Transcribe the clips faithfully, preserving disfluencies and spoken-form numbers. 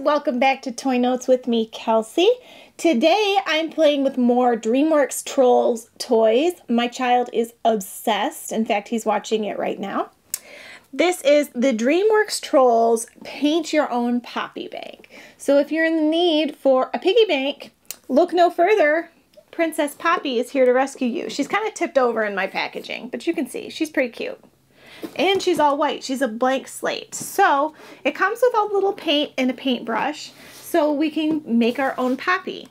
welcome back to Toy Notes with me, Kelsey. Today I'm playing with more DreamWorks Trolls toys. My child is obsessed. In fact, he's watching it right now. This is the DreamWorks Trolls Paint Your Own Poppy Bank. So if you're in the need for a piggy bank, look no further. Princess Poppy is here to rescue you. She's kind of tipped over in my packaging, but you can see she's pretty cute. And she's all white. She's a blank slate. So it comes with a little paint and a paintbrush so we can make our own Poppy.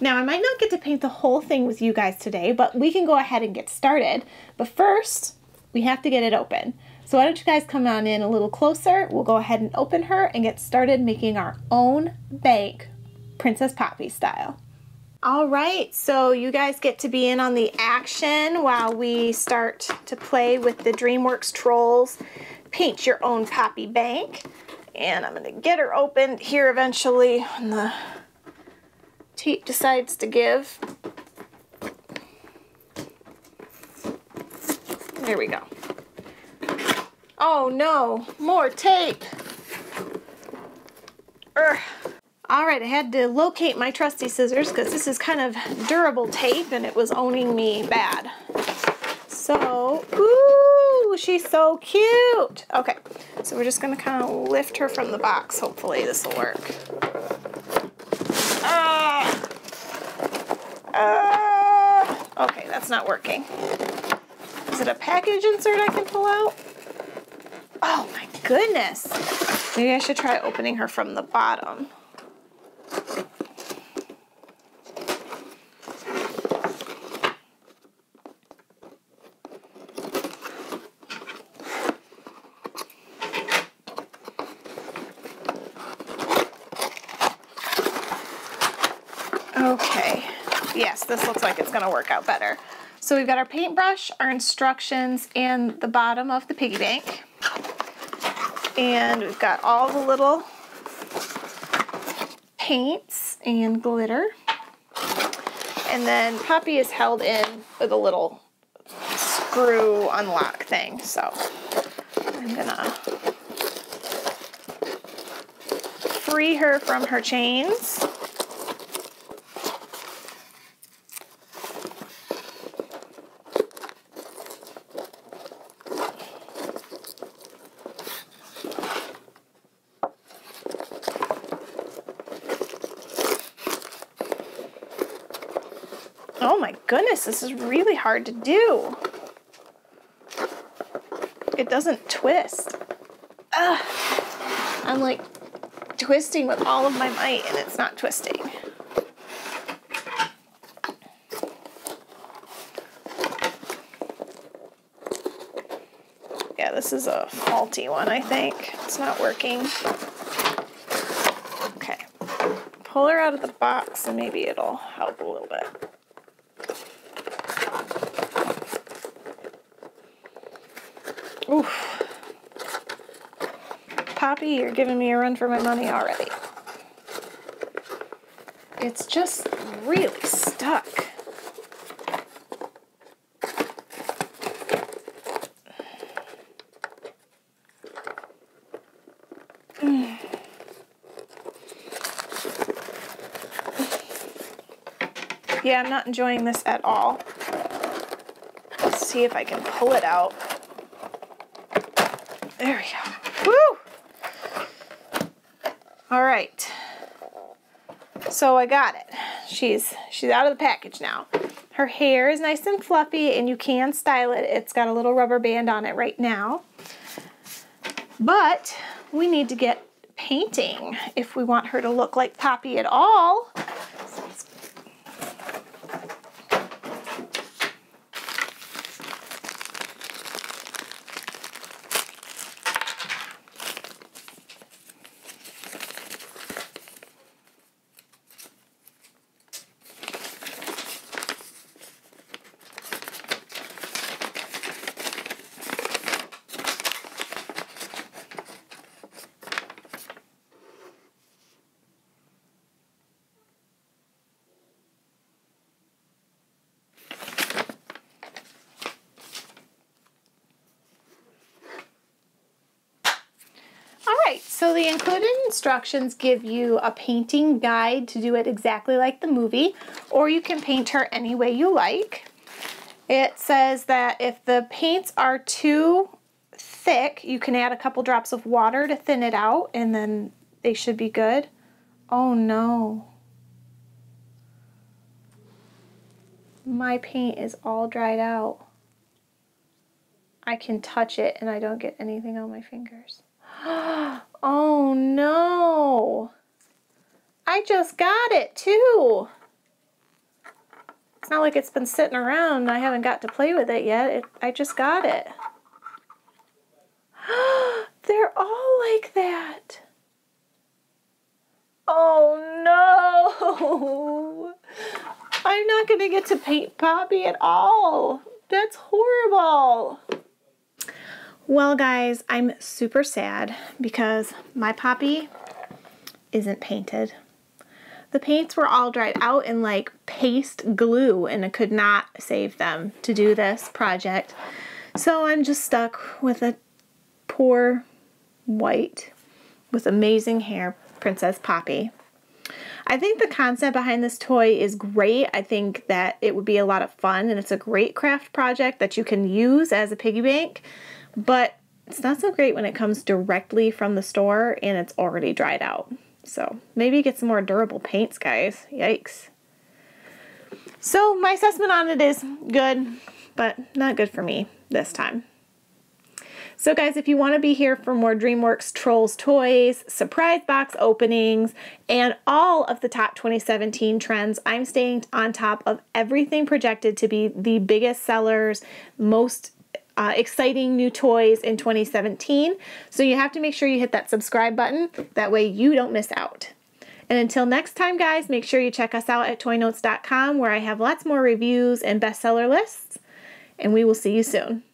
Now, I might not get to paint the whole thing with you guys today, but we can go ahead and get started. But first, we have to get it open. So why don't you guys come on in a little closer. We'll go ahead and open her and get started making our own bank, Princess Poppy style. All right, so you guys get to be in on the action while we start to play with the DreamWorks Trolls Paint Your Own Poppy Bank. And I'm gonna get her open here eventually when the tape decides to give. There we go. Oh no, more tape. Urgh. All right, I had to locate my trusty scissors because this is kind of durable tape and it was owning me bad. So, ooh, she's so cute. Okay, so we're just gonna kind of lift her from the box. Hopefully this will work. Ah! Ah! Okay, that's not working. Is it a package insert I can pull out? Oh my goodness. Maybe I should try opening her from the bottom. Okay, yes, this looks like it's gonna work out better. So we've got our paintbrush, our instructions, and the bottom of the piggy bank. And we've got all the little paints and glitter. And then Poppy is held in with a little screw unlock thing. So I'm gonna free her from her chains. Oh my goodness, this is really hard to do. It doesn't twist. Ugh. I'm like twisting with all of my might and it's not twisting. Yeah, this is a faulty one, I think. It's not working. Okay, pull her out of the box and maybe it'll help a little bit. Oof. Poppy, you're giving me a run for my money already. It's just really stuck. Mm. Yeah, I'm not enjoying this at all. Let's see if I can pull it out. There we go. Woo! All right. So I got it. She's she's out of the package now. Her hair is nice and fluffy, and you can style it. It's got a little rubber band on it right now. But we need to get painting if we want her to look like Poppy at all. So the included instructions give you a painting guide to do it exactly like the movie, or you can paint her any way you like. It says that if the paints are too thick, you can add a couple drops of water to thin it out, and then they should be good. Oh no. My paint is all dried out. I can touch it and I don't get anything on my fingers. Oh no. I just got it too. It's not like it's been sitting around and I haven't got to play with it yet. It, I just got it. They're all like that. Oh no. I'm not going to get to paint Poppy at all. That's horrible. Well, guys, I'm super sad because my Poppy isn't painted. The paints were all dried out in like paste glue, and I could not save them to do this project. So I'm just stuck with a poor white with amazing hair Princess Poppy. I think the concept behind this toy is great. I think that it would be a lot of fun, and it's a great craft project that you can use as a piggy bank, but it's not so great when it comes directly from the store and it's already dried out. So maybe get some more durable paints, guys. Yikes. So my assessment on it is good, but not good for me this time. So guys, if you want to be here for more DreamWorks Trolls toys, surprise box openings, and all of the top twenty seventeen trends, I'm staying on top of everything projected to be the biggest sellers, most uh, exciting new toys in twenty seventeen. So you have to make sure you hit that subscribe button. That way you don't miss out. And until next time, guys, make sure you check us out at toy notes dot com, where I have lots more reviews and bestseller lists. And we will see you soon.